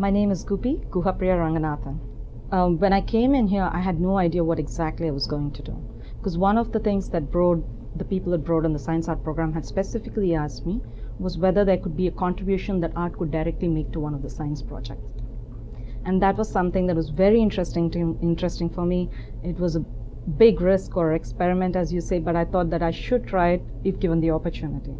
My name is Gupi Guhapriya Ranganathan. When I came in here, I had no idea what exactly I was going to do, because one of the things that the people at Broad and the Science Art Programme had specifically asked me was whether there could be a contribution that art could directly make to one of the science projects. And that was something that was very interesting for me. It was a big risk or experiment, as you say, but I thought that I should try it if given the opportunity.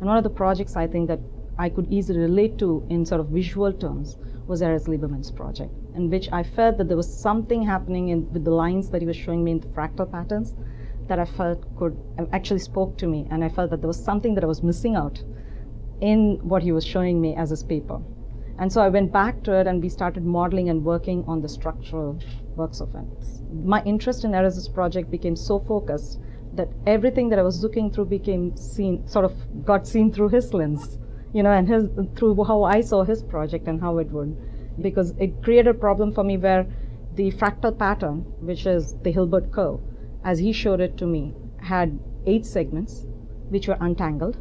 And one of the projects I think that I could easily relate to in sort of visual terms was Erez Lieberman's project, in which I felt that there was something happening with the lines that he was showing me in the fractal patterns that I felt could actually spoke to me, and I felt that there was something that I was missing out in what he was showing me as his paper. And so I went back to it, and we started modeling and working on the structural works of it. My interest in Erez's project became so focused that everything that I was looking through became seen, sort of got seen through his lens, you know, and through how I saw his project and how it would, because it created a problem for me where the fractal pattern, which is the Hilbert curve, as he showed it to me, had 8 segments which were untangled,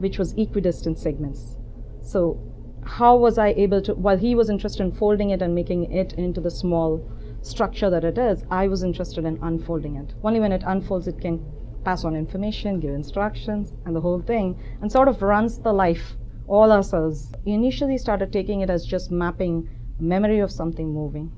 which was equidistant segments. So how was I able to, while he was interested in folding it and making it into the small structure that it is, I was interested in unfolding it. Only when it unfolds, it can pass on information, give instructions, and the whole thing, and sort of runs the life all ourselves. We initially started taking it as just mapping memory of something moving,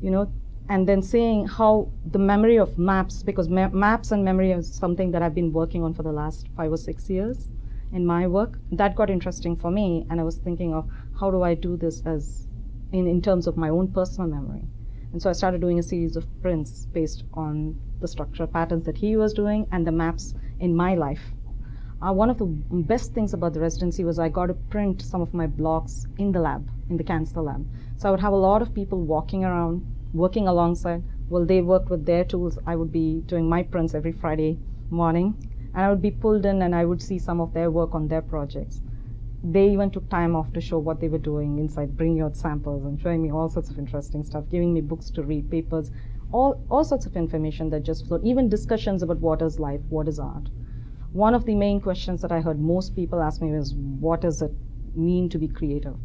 you know, and then seeing how the memory of maps, because maps and memory is something that I've been working on for the last 5 or 6 years in my work. That got interesting for me, and I was thinking of how do I do this as in terms of my own personal memory. And so I started doing a series of prints based on the structural patterns that he was doing and the maps in my life. One of the best things about the residency was I got to print some of my blocks in the lab, in the cancer lab. So I would have a lot of people walking around, working alongside. Well, they worked with their tools. I would be doing my prints every Friday morning, and I would be pulled in, and I would see some of their work on their projects. They even took time off to show what they were doing inside, bring your samples, and showing me all sorts of interesting stuff, giving me books to read, papers, all sorts of information that just flowed, even discussions about what is life, what is art. One of the main questions that I heard most people ask me was, what does it mean to be creative?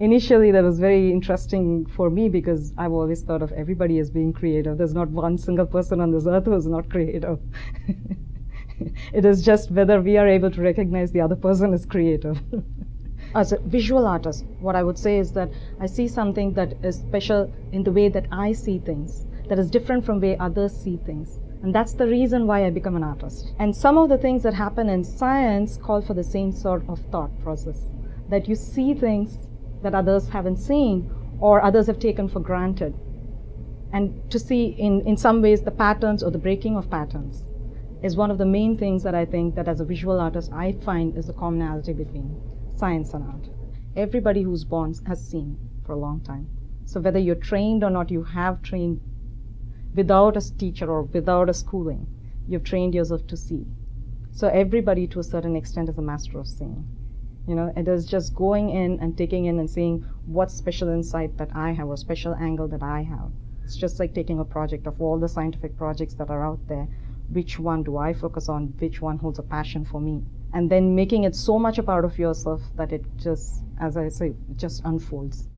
Initially, that was very interesting for me, because I've always thought of everybody as being creative. There's not one single person on this earth who is not creative. It is just whether we are able to recognize the other person as creative. As a visual artist, what I would say is that I see something that is special in the way that I see things, that is different from the way others see things. And that's the reason why I become an artist. And some of the things that happen in science call for the same sort of thought process, that you see things that others haven't seen or others have taken for granted, and to see in some ways the patterns or the breaking of patterns is one of the main things that I think that as a visual artist I find is the commonality between science and art. Everybody who's born has seen for a long time. So whether you're trained or not, you have trained without a teacher or without a schooling. You've trained yourself to see. So everybody to a certain extent is a master of seeing. You know, it is just going in and taking in and seeing what special insight that I have or special angle that I have. It's just like taking a project of all the scientific projects that are out there. Which one do I focus on, which one holds a passion for me, and then making it so much a part of yourself that it just, as I say, just unfolds.